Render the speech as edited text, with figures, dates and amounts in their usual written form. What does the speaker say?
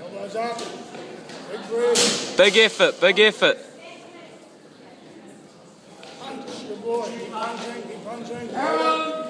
Elbows up. Big breath. Big effort, big effort. Punch, good boy. Keep punching, keep punching.